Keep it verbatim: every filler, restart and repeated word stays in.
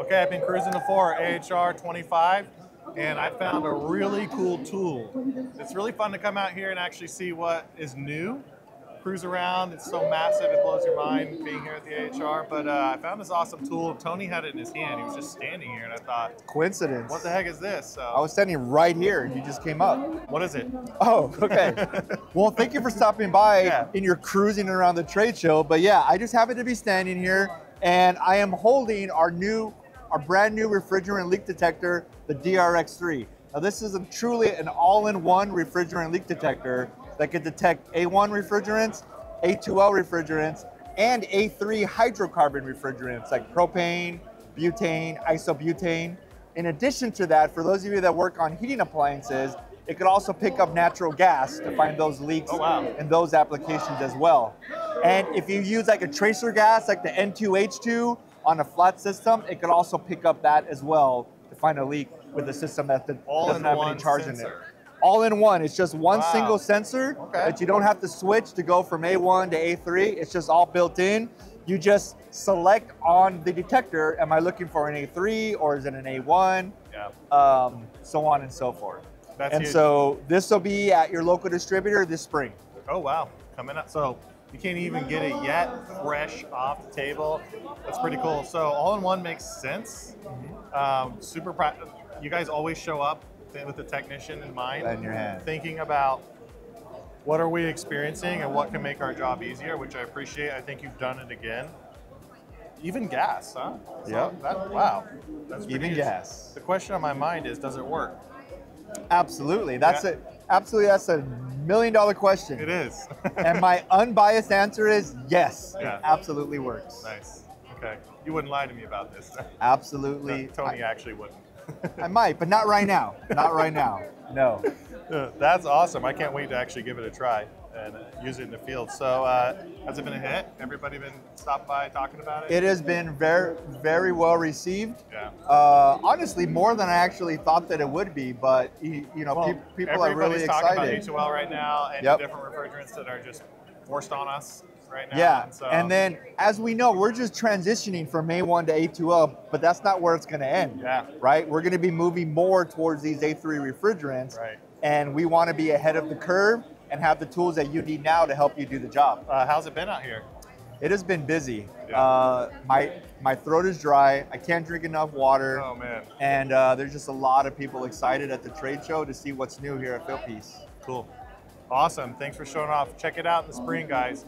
Okay, I've been cruising the four, A H R twenty-five, and I found a really cool tool. It's really fun to come out here and actually see what is new. Cruise around, it's so massive, it blows your mind being here at the A H R. But uh, I found this awesome tool. Tony had it in his hand, he was just standing here, and I thought, coincidence. What the heck is this? So, I was standing right here, and you just came up. What is it? Oh, okay. Well, thank you for stopping by yeah. and you're cruising around the trade show. But yeah, I just happen to be standing here, and I am holding our new, our brand new refrigerant leak detector, the D R X three. Now, this is a, truly an all-in-one refrigerant leak detector that could detect A one refrigerants, A two L refrigerants, and A three hydrocarbon refrigerants like propane, butane, isobutane. In addition to that, for those of you that work on heating appliances, it could also pick up natural gas to find those leaks oh, wow. in those applications as well. And if you use like a tracer gas, like the N two H two on a flat system, it could also pick up that as well to find a leak with a system that doesn't have any charge in it. All in one, it's just one wow. single sensor okay. that you don't have to switch to go from A one to A three. It's just all built in. You just select on the detector, am I looking for an A three or is it an A one? Yeah. Um, so on and so forth. That's and huge. So this will be at your local distributor this spring. Oh wow, coming up. So you can't even get it yet, fresh off the table. That's pretty cool. So all in one makes sense. Mm-hmm. um, super practical. You guys always show up with the technician in mind, in your hand. Thinking about what are we experiencing and what can make our job easier, which I appreciate. I think you've done it again. Even gas, huh? So yep. That, wow. That's even gas. The question on my mind is, does it work? Absolutely. That's yeah. it. Absolutely. That's a million dollar question. It is. And my unbiased answer is yes, yeah. it absolutely works. Nice. Okay. You wouldn't lie to me about this. Absolutely. No, Tony I, actually wouldn't. I might, but not right now. Not right now. No. That's awesome. I can't wait to actually give it a try and use it in the field. So uh, has it been a hit? Everybody been stopped by talking about it? It has been very, very well received. Yeah. Uh, honestly, more than I actually thought that it would be, but you know, well, pe people are really excited. Everybody's talking about A two L right now and yep. different refrigerants that are just forced on us. Right now. Yeah, and, so, and then as we know, we're just transitioning from A one to A two L, but that's not where it's going to end, yeah. right? We're going to be moving more towards these A three refrigerants, right. and we want to be ahead of the curve and have the tools that you need now to help you do the job. Uh, how's it been out here? It has been busy. Yeah. Uh, my my throat is dry. I can't drink enough water. Oh man! And uh, there's just a lot of people excited at the trade show to see what's new here at Fieldpiece. Cool, awesome. Thanks for showing off. Check it out in the spring, guys.